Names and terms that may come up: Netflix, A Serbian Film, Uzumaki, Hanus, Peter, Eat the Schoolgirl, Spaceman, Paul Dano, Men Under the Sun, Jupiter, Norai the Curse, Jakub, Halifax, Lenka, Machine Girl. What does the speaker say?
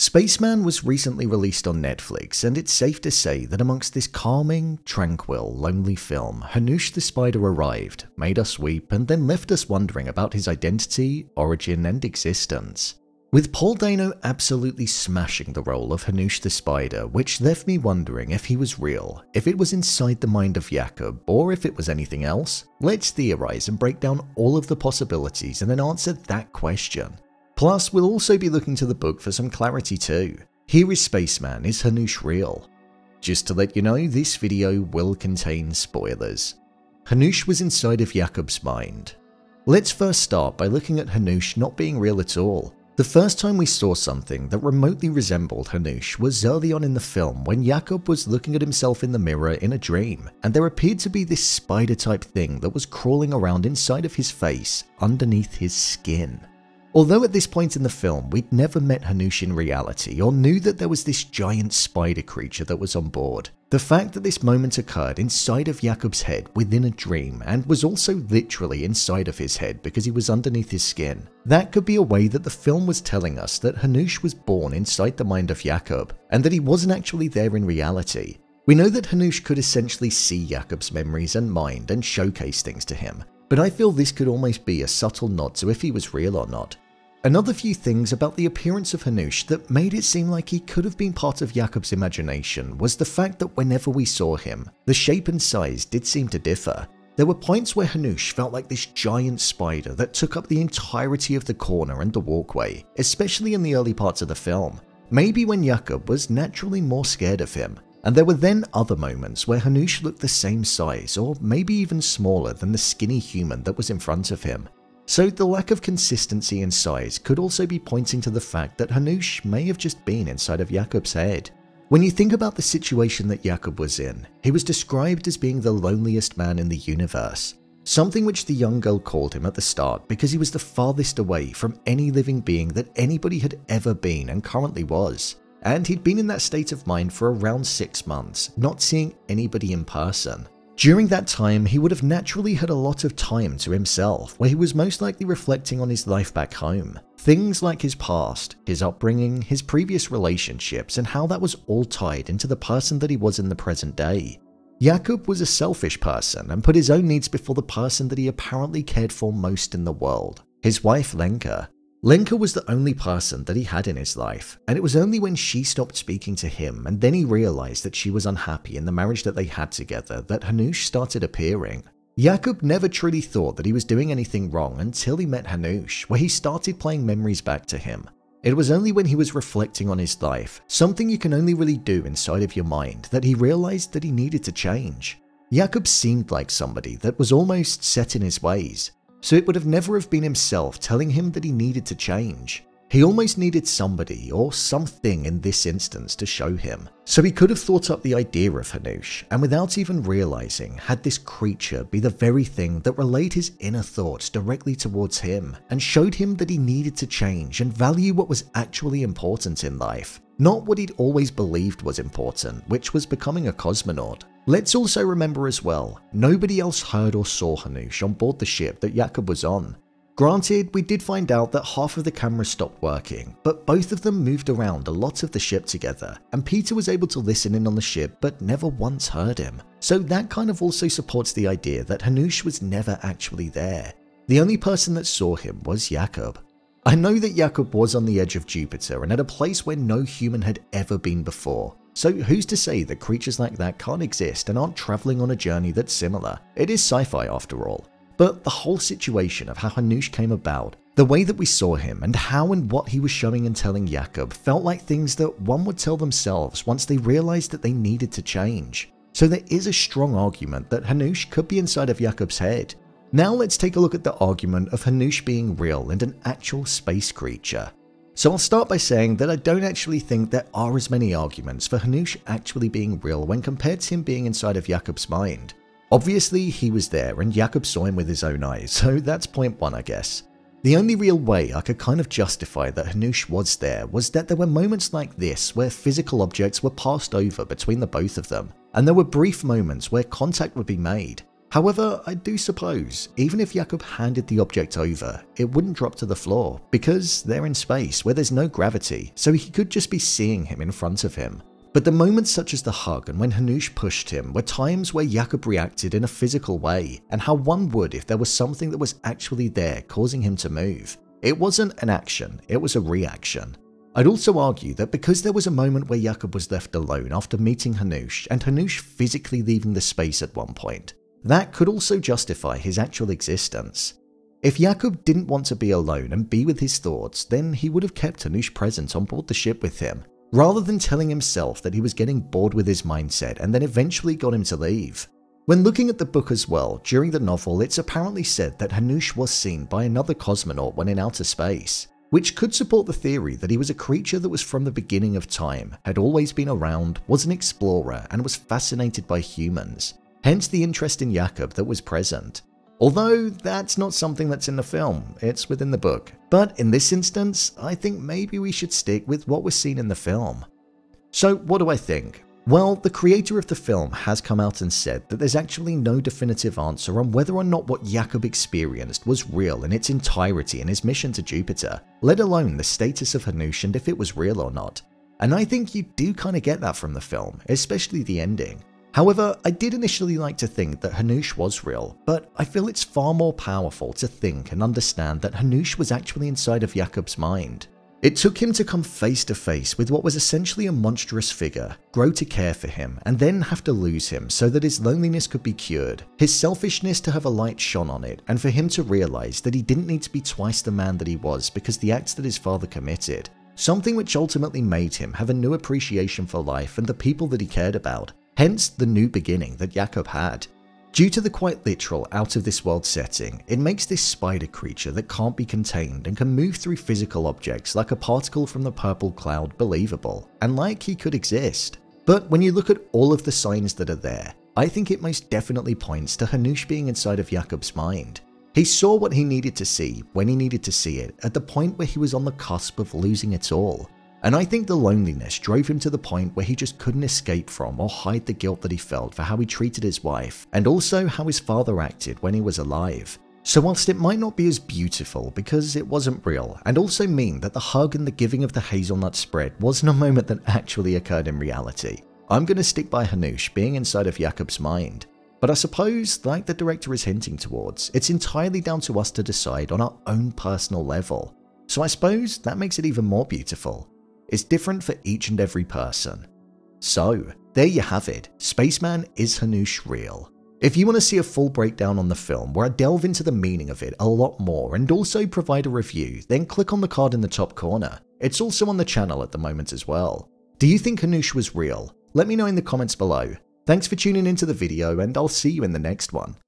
Spaceman was recently released on Netflix, and it's safe to say that amongst this calming, tranquil, lonely film, Hanus the Spider arrived, made us weep, and then left us wondering about his identity, origin, and existence. With Paul Dano absolutely smashing the role of Hanus the Spider, which left me wondering if he was real, if it was inside the mind of Jakub, or if it was anything else, let's theorize and break down all of the possibilities and then answer that question. Plus, we'll also be looking to the book for some clarity too. Here is Spaceman, is Hanus real? Just to let you know, this video will contain spoilers. Hanus was inside of Jakub's mind. Let's first start by looking at Hanus not being real at all. The first time we saw something that remotely resembled Hanus was early on in the film when Jakub was looking at himself in the mirror in a dream, and there appeared to be this spider-type thing that was crawling around inside of his face, underneath his skin. Although at this point in the film, we'd never met Hanus in reality or knew that there was this giant spider creature that was on board, the fact that this moment occurred inside of Jakub's head within a dream and was also literally inside of his head because he was underneath his skin, that could be a way that the film was telling us that Hanus was born inside the mind of Jakub and that he wasn't actually there in reality. We know that Hanus could essentially see Jakub's memories and mind and showcase things to him, but I feel this could almost be a subtle nod to if he was real or not. Another few things about the appearance of Hanus that made it seem like he could have been part of Jakub's imagination was the fact that whenever we saw him, the shape and size did seem to differ. There were points where Hanus felt like this giant spider that took up the entirety of the corner and the walkway, especially in the early parts of the film, maybe when Jakub was naturally more scared of him. And there were then other moments where Hanus looked the same size or maybe even smaller than the skinny human that was in front of him. So the lack of consistency in size could also be pointing to the fact that Hanus may have just been inside of Jakub's head. When you think about the situation that Jakub was in, he was described as being the loneliest man in the universe, something which the young girl called him at the start because he was the farthest away from any living being that anybody had ever been and currently was. And he'd been in that state of mind for around 6 months, not seeing anybody in person. During that time, he would have naturally had a lot of time to himself, where he was most likely reflecting on his life back home. Things like his past, his upbringing, his previous relationships, and how that was all tied into the person that he was in the present day. Jakub was a selfish person and put his own needs before the person that he apparently cared for most in the world, his wife Lenka. Lenka was the only person that he had in his life, and it was only when she stopped speaking to him and then he realized that she was unhappy in the marriage that they had together that Hanus started appearing. Jakub never truly thought that he was doing anything wrong until he met Hanus, where he started playing memories back to him. It was only when he was reflecting on his life, something you can only really do inside of your mind, that he realized that he needed to change. Jakub seemed like somebody that was almost set in his ways. So it would have never have been himself telling him that he needed to change. He almost needed somebody or something in this instance to show him. So he could have thought up the idea of Hanus, and without even realizing, had this creature be the very thing that relayed his inner thoughts directly towards him and showed him that he needed to change and value what was actually important in life, not what he'd always believed was important, which was becoming a cosmonaut. Let's also remember as well, nobody else heard or saw Hanus on board the ship that Jakub was on. Granted, we did find out that half of the cameras stopped working, but both of them moved around a lot of the ship together, and Peter was able to listen in on the ship but never once heard him. So that kind of also supports the idea that Hanus was never actually there. The only person that saw him was Jakub. I know that Jakub was on the edge of Jupiter and at a place where no human had ever been before. So who's to say that creatures like that can't exist and aren't traveling on a journey that's similar? It is sci-fi after all. But the whole situation of how Hanus came about, the way that we saw him, and how and what he was showing and telling Jakub felt like things that one would tell themselves once they realized that they needed to change. So there is a strong argument that Hanus could be inside of Jakub's head. Now let's take a look at the argument of Hanus being real and an actual space creature. So I'll start by saying that I don't actually think there are as many arguments for Hanus actually being real when compared to him being inside of Jakub's mind. Obviously, he was there and Jakub saw him with his own eyes, so that's point one, I guess. The only real way I could kind of justify that Hanus was there was that there were moments like this where physical objects were passed over between the both of them, and there were brief moments where contact would be made. However, I do suppose, even if Jakub handed the object over, it wouldn't drop to the floor, because they're in space where there's no gravity, so he could just be seeing him in front of him. But the moments such as the hug and when Hanus pushed him were times where Jakub reacted in a physical way, and how one would if there was something that was actually there causing him to move. It wasn't an action, it was a reaction. I'd also argue that because there was a moment where Jakub was left alone after meeting Hanus, and Hanus physically leaving the space at one point, that could also justify his actual existence. If Jakub didn't want to be alone and be with his thoughts, then he would have kept Hanus present on board the ship with him, rather than telling himself that he was getting bored with his mindset and then eventually got him to leave. When looking at the book as well, during the novel it's apparently said that Hanus was seen by another cosmonaut when in outer space, which could support the theory that he was a creature that was from the beginning of time, had always been around, was an explorer, and was fascinated by humans, hence the interest in Jakub that was present. Although that's not something that's in the film, it's within the book. But in this instance, I think maybe we should stick with what was seen in the film. So what do I think? Well, the creator of the film has come out and said that there's actually no definitive answer on whether or not what Jakub experienced was real in its entirety in his mission to Jupiter, let alone the status of Hanus and if it was real or not. And I think you do kind of get that from the film, especially the ending. However, I did initially like to think that Hanus was real, but I feel it's far more powerful to think and understand that Hanus was actually inside of Jakub's mind. It took him to come face to face with what was essentially a monstrous figure, grow to care for him, and then have to lose him so that his loneliness could be cured, his selfishness to have a light shone on it, and for him to realize that he didn't need to be twice the man that he was because the acts that his father committed, something which ultimately made him have a new appreciation for life and the people that he cared about. Hence the new beginning that Jakub had. Due to the quite literal out-of-this-world setting, it makes this spider creature that can't be contained and can move through physical objects like a particle from the purple cloud believable, and like he could exist. But when you look at all of the signs that are there, I think it most definitely points to Hanus being inside of Jakub's mind. He saw what he needed to see, when he needed to see it, at the point where he was on the cusp of losing it all. And I think the loneliness drove him to the point where he just couldn't escape from or hide the guilt that he felt for how he treated his wife, and also how his father acted when he was alive. So whilst it might not be as beautiful because it wasn't real, and also mean that the hug and the giving of the hazelnut spread wasn't a moment that actually occurred in reality, I'm going to stick by Hanus being inside of Jakub's mind. But I suppose, like the director is hinting towards, it's entirely down to us to decide on our own personal level. So I suppose that makes it even more beautiful. It's different for each and every person. So, there you have it. Spaceman, is Hanus real? If you want to see a full breakdown on the film where I delve into the meaning of it a lot more and also provide a review, then click on the card in the top corner. It's also on the channel at the moment as well. Do you think Hanus was real? Let me know in the comments below. Thanks for tuning into the video, and I'll see you in the next one.